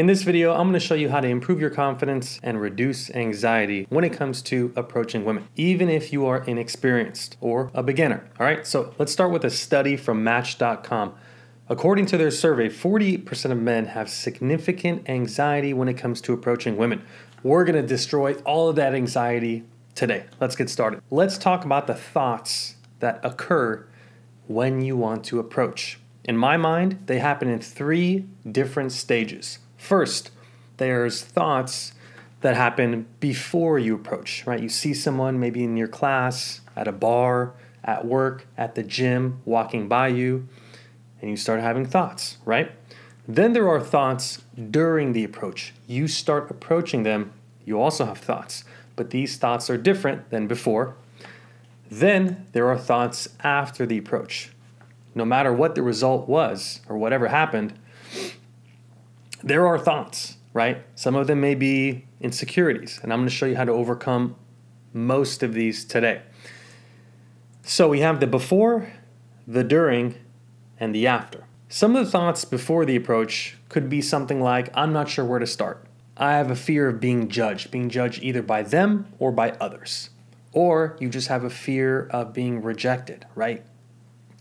In this video, I'm going to show you how to improve your confidence and reduce anxiety when it comes to approaching women, even if you are inexperienced or a beginner. All right, so let's start with a study from Match.com. According to their survey, 48% of men have significant anxiety when it comes to approaching women. We're going to destroy all of that anxiety today. Let's get started. Let's talk about the thoughts that occur when you want to approach. In my mind, they happen in three different stages. First, there's thoughts that happen before you approach, right? You see someone maybe in your class, at a bar, at work, at the gym, walking by you, and you start having thoughts, right? Then there are thoughts during the approach. You start approaching them, you also have thoughts, but these thoughts are different than before. Then there are thoughts after the approach. No matter what the result was or whatever happened, there are thoughts, right? Some of them may be insecurities, and I'm going to show you how to overcome most of these today. So we have the before, the during, and the after. Some of the thoughts before the approach could be something like, I'm not sure where to start. I have a fear of being judged either by them or by others. Or you just have a fear of being rejected, right?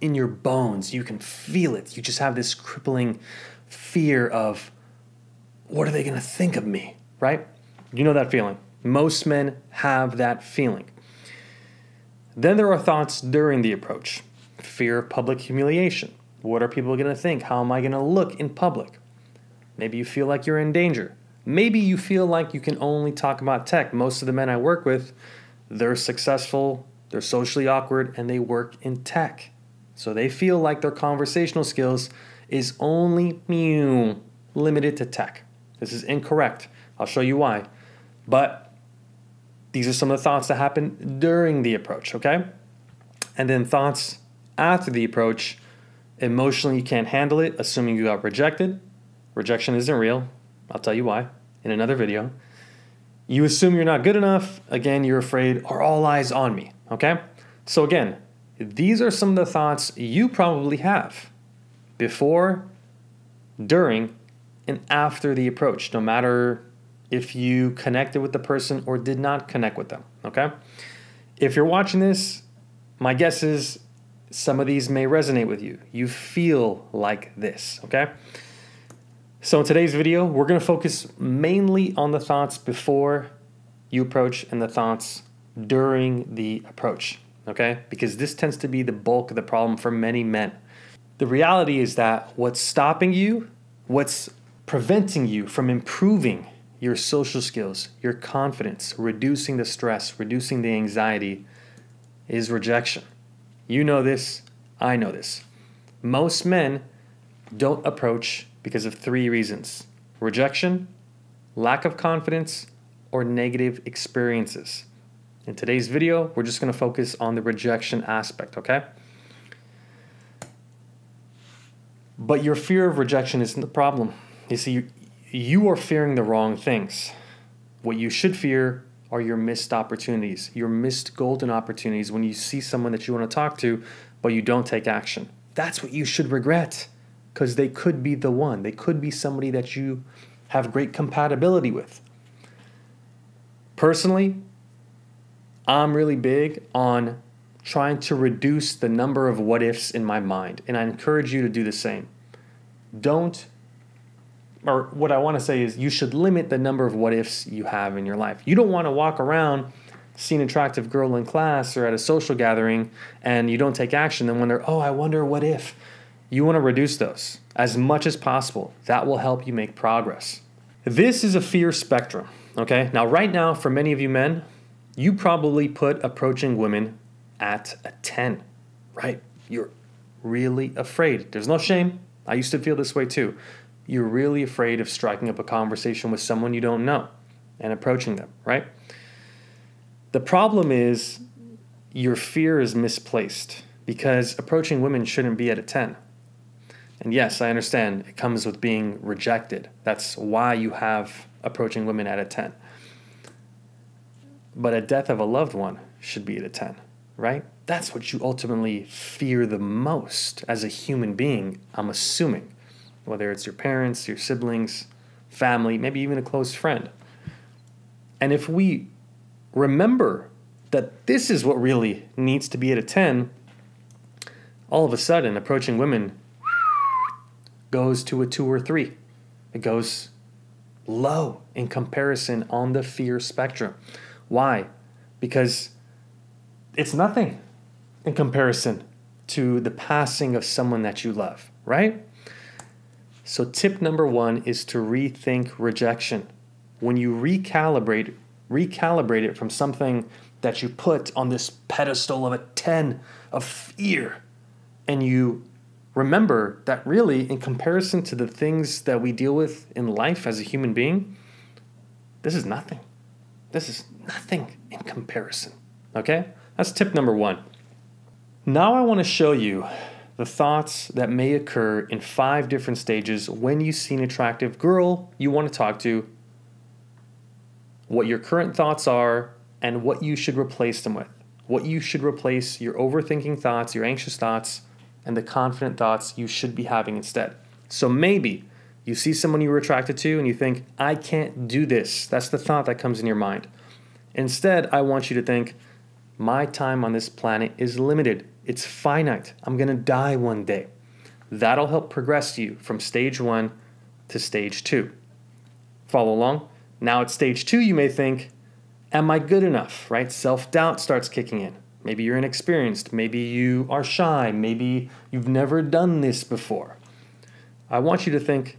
In your bones, you can feel it. You just have this crippling fear of, what are they going to think of me, right? You know that feeling. Most men have that feeling. Then there are thoughts during the approach. Fear of public humiliation. What are people going to think? How am I going to look in public? Maybe you feel like you're in danger. Maybe you feel like you can only talk about tech. Most of the men I work with, they're successful, they're socially awkward, and they work in tech. So they feel like their conversational skills is only limited to tech. This is incorrect. I'll show you why. But these are some of the thoughts that happen during the approach, okay? And then thoughts after the approach. Emotionally, you can't handle it, assuming you got rejected. Rejection isn't real. I'll tell you why in another video. You assume you're not good enough. Again, you're afraid, are all eyes on me, okay? So again, these are some of the thoughts you probably have before, during, and after the approach, no matter if you connected with the person or did not connect with them, okay? If you're watching this, my guess is some of these may resonate with you. You feel like this, okay? So in today's video, we're going to focus mainly on the thoughts before you approach and the thoughts during the approach, okay? Because this tends to be the bulk of the problem for many men. The reality is that what's stopping you, what's preventing you from improving your social skills, your confidence, reducing the stress, reducing the anxiety, is rejection. You know this, I know this. Most men don't approach because of three reasons: rejection, lack of confidence, or negative experiences. In today's video, we're just going to focus on the rejection aspect, okay? But your fear of rejection isn't the problem. You see, you are fearing the wrong things. What you should fear are your missed opportunities, your missed golden opportunities when you see someone that you want to talk to, but you don't take action. That's what you should regret, because they could be the one. They could be somebody that you have great compatibility with. Personally, I'm really big on trying to reduce the number of what ifs in my mind. And I encourage you to do the same. What I want to say is you should limit the number of what ifs you have in your life. You don't want to walk around, see an attractive girl in class or at a social gathering, and you don't take action, then wonder, oh, I wonder what if. You want to reduce those as much as possible. That will help you make progress. This is a fear spectrum, okay? Now, right now, for many of you men, you probably put approaching women at a 10, right? You're really afraid. There's no shame. I used to feel this way too. You're really afraid of striking up a conversation with someone you don't know and approaching them, right? The problem is your fear is misplaced, because approaching women shouldn't be at a 10. And yes, I understand it comes with being rejected. That's why you have approaching women at a 10. But a death of a loved one should be at a 10. Right? That's what you ultimately fear the most as a human being, I'm assuming. Whether it's your parents, your siblings, family, maybe even a close friend. And if we remember that this is what really needs to be at a 10, all of a sudden approaching women goes to a 2 or 3. It goes low in comparison on the fear spectrum. Why? Because it's nothing in comparison to the passing of someone that you love, right? So tip number 1 is to rethink rejection. When you recalibrate it from something that you put on this pedestal of a 10 of fear, and you remember that really in comparison to the things that we deal with in life as a human being, this is nothing. This is nothing in comparison, okay? That's tip number 1. Now I want to show you the thoughts that may occur in 5 different stages when you see an attractive girl you want to talk to, what your current thoughts are, and what you should replace them with. What you should replace your overthinking thoughts, your anxious thoughts, and the confident thoughts you should be having instead. So maybe you see someone you were attracted to and you think, I can't do this. That's the thought that comes in your mind. Instead, I want you to think, my time on this planet is limited. It's finite. I'm going to die one day. That'll help progress you from stage 1 to stage 2. Follow along? Now at stage 2, you may think, am I good enough, right? Self-doubt starts kicking in. Maybe you're inexperienced. Maybe you are shy. Maybe you've never done this before. I want you to think,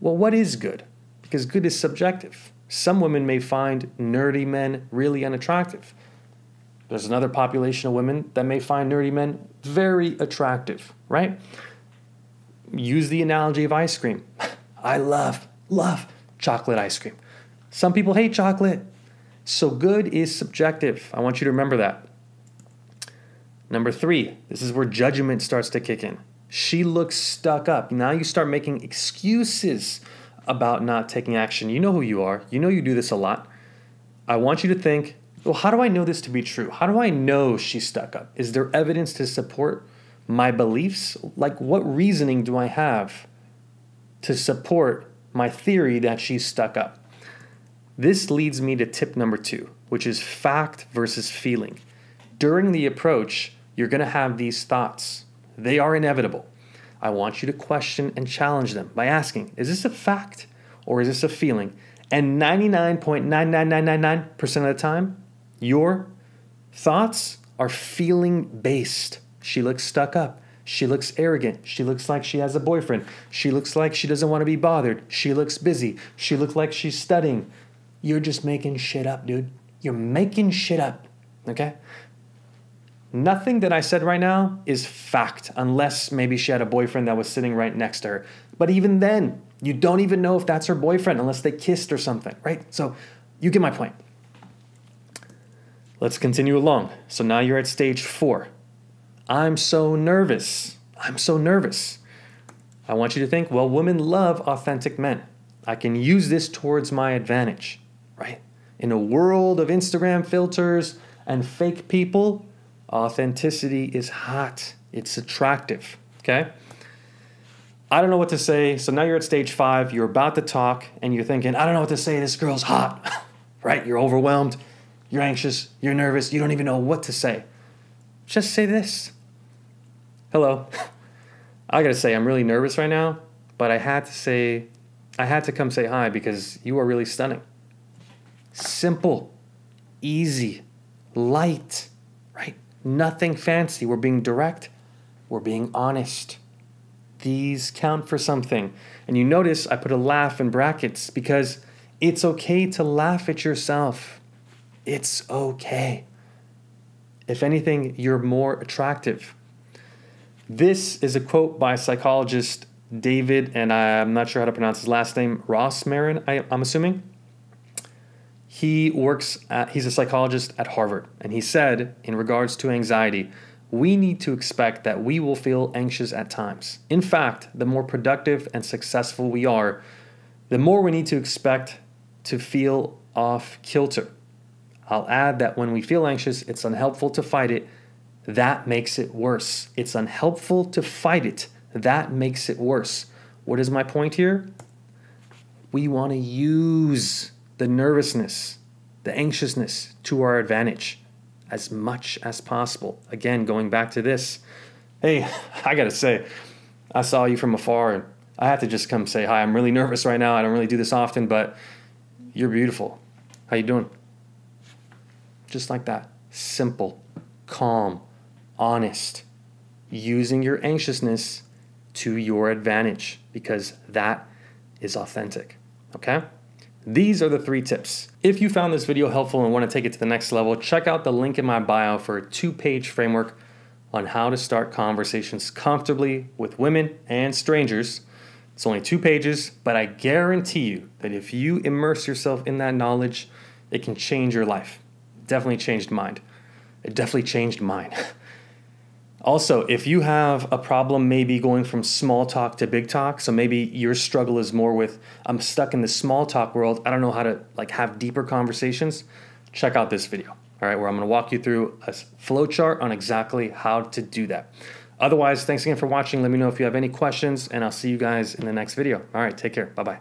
well, what is good? Because good is subjective. Some women may find nerdy men really unattractive. There's another population of women that may find nerdy men very attractive, right? Use the analogy of ice cream. I love chocolate ice cream. Some people hate chocolate. So good is subjective. I want you to remember that. Number 3, this is where judgment starts to kick in. She looks stuck up. Now you start making excuses about not taking action. You know who you are. You know you do this a lot. I want you to think, well, how do I know this to be true? How do I know she's stuck up? Is there evidence to support my beliefs? Like, what reasoning do I have to support my theory that she's stuck up? This leads me to tip number 2, which is fact versus feeling. During the approach, you're going to have these thoughts. They are inevitable. I want you to question and challenge them by asking, is this a fact or is this a feeling? And 99.99999% of the time, your thoughts are feeling based. She looks stuck up. She looks arrogant. She looks like she has a boyfriend. She looks like she doesn't want to be bothered. She looks busy. She looks like she's studying. You're just making shit up, dude. You're making shit up, okay? Nothing that I said right now is fact, unless maybe she had a boyfriend that was sitting right next to her. But even then, you don't even know if that's her boyfriend unless they kissed or something, right? So you get my point. Let's continue along. So now you're at stage 4. I'm so nervous. I'm so nervous. I want you to think, well, women love authentic men. I can use this towards my advantage, right? In a world of Instagram filters and fake people, authenticity is hot. It's attractive, okay? I don't know what to say. So now you're at stage 5. You're about to talk and you're thinking, I don't know what to say. This girl's hot, right? You're overwhelmed. You're anxious. You're nervous. You don't even know what to say. Just say this. Hello. I gotta say, I'm really nervous right now, but I had to come say hi because you are really stunning. Simple, easy, light, right? Nothing fancy. We're being direct. We're being honest. These count for something. And you notice I put a laugh in brackets because it's okay to laugh at yourself. It's okay. If anything, you're more attractive. This is a quote by psychologist David, and I'm not sure how to pronounce his last name, Ross Maron, I'm assuming. He's a psychologist at Harvard, and he said, in regards to anxiety, we need to expect that we will feel anxious at times. In fact, the more productive and successful we are, the more we need to expect to feel off kilter. I'll add that when we feel anxious, it's unhelpful to fight it. That makes it worse. It's unhelpful to fight it. That makes it worse. What is my point here? we want to use the nervousness, the anxiousness to our advantage as much as possible. Again, going back to this, hey, I got to say, I saw you from afar and I had to just come say hi. I'm really nervous right now. I don't really do this often, but you're beautiful. How you doing? Just like that. Simple, calm, honest, using your anxiousness to your advantage, because that is authentic, okay? These are the 3 tips. If you found this video helpful and want to take it to the next level, check out the link in my bio for a 2-page framework on how to start conversations comfortably with women and strangers. It's only 2 pages, but I guarantee you that if you immerse yourself in that knowledge, it can change your life. It definitely changed mine. It definitely changed mine. Also, if you have a problem maybe going from small talk to big talk, so maybe your struggle is more with, I'm stuck in the small talk world, I don't know how to like have deeper conversations, check out this video, all right, where I'm gonna walk you through a flowchart on exactly how to do that. Otherwise, thanks again for watching. Let me know if you have any questions, and I'll see you guys in the next video. All right, take care, bye-bye.